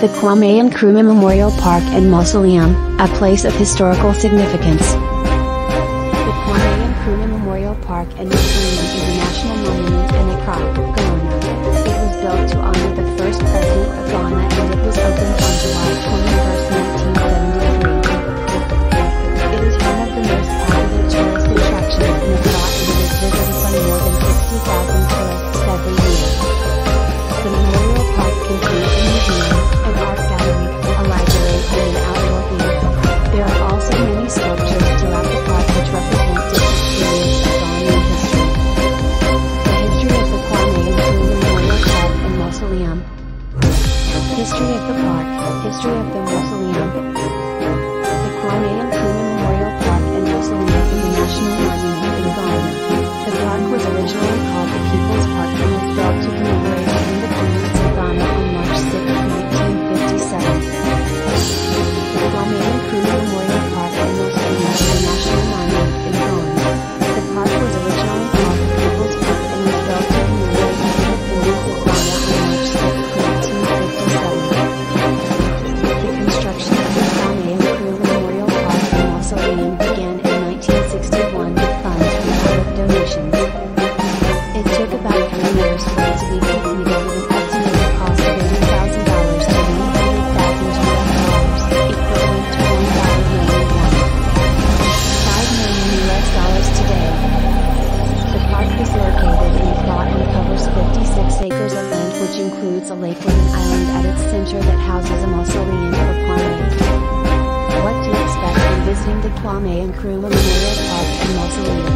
the Kwame Nkrumah Memorial Park and Mausoleum, a place of historical significance. The Kwame Nkrumah Memorial Park and Mausoleum is a national monument in Accra, Ghana. It was built to honor the first president of Ghana, and it was opened on July 21, 1973. It is one of the most popular tourist attractions in Accra and is visited by more than 60,000 tourists every year. The memorial park contains a museum, an art gallery, a library, and an outdoor theater. There are also many sculptures throughout the park which represent different periods of Ghanaian history. The history of the Kwame Nkrumah Memorial Park and Mausoleum. History of the park, history of the mausoleum. The Kwame Nkrumah Memorial Park and Mausoleum is a national monument in Ghana. The park was originally called the People's Park and was built to commemorate the independence of Ghana on March 6, 1957. The Kwame Nkrumah Memorial Park and Mausoleum is a national monument in Ghana. The park was originally called the People's Park and was built to commemorate the independence of Ghana on March 6, 1957. The construction of the Kwame Nkrumah Memorial Park and Mausoleum began in 1961 with funds from public donations. It took about 3 years for it to be completed with an estimated cost of $80,000 to $100,000. Which includes a lake with an island at its center that houses a mausoleum for Kwame. What to expect when visiting the Kwame Nkrumah Memorial Park and Mausoleum?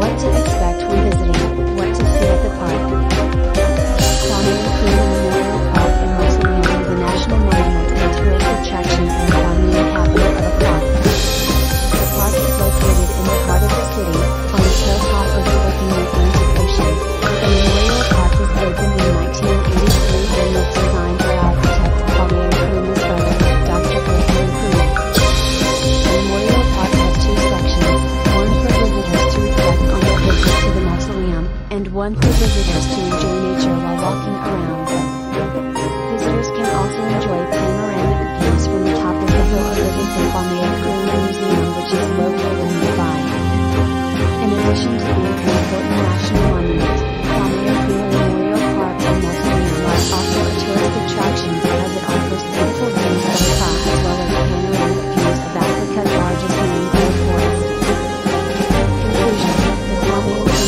What to expect when visiting, what to see at the park? Kwame Nkrumah Memorial Park and Mausoleum is a national monument and tourist attraction in the Ghanaian capital of Accra. The park is located in the heart of the city, on the hilltop overlooking the Atlantic Ocean. The memorial park was opened in 1983 and was designed by architect Kwame Nkrumah's brother, Dr. Kwame Nkrumah. The memorial park has two sections, one for visitors to reflect on their visit to the mausoleum, and one for visitors to enjoy nature while walking around. Visitors can also enjoy panoramic views from the top of the hill overlooking the Kwame Nkrumah Museum, which is located nearby. In addition to being an important national monument, Kwame Nkrumah Memorial Park and Mausoleum are also a tourist attraction because it offers beautiful views of Accra as well as panoramic views of Africa's largest mangrove forest. Conclusion: the Kwame Nkrumah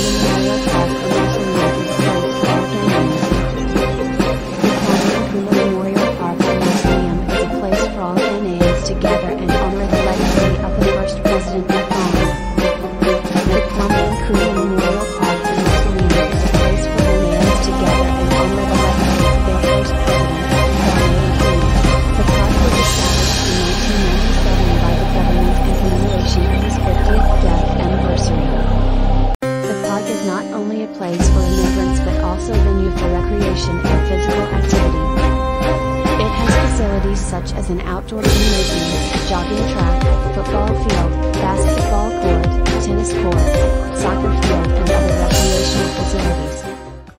Memorial Park and Mausoleum is a place for Ghanaians. The Kwame Nkrumah Memorial Park and Mausoleum is a place for all Ghanaians to gather and honor the legacy of the first president of Ghana. The Kwame Nkrumah Memorial Park and Mausoleum is a place for Ghanaians to gather and honor the legacy of their first president, Kwame Nkrumah. The park was established in 1997 by the government in commemoration of his 50th death anniversary. The park is not only a place for immigrants but also a venue for recreation and physical activity. It has facilities such as an outdoor gymnasium, jogging track, football field, basketball court, tennis court, soccer field, and other recreational facilities.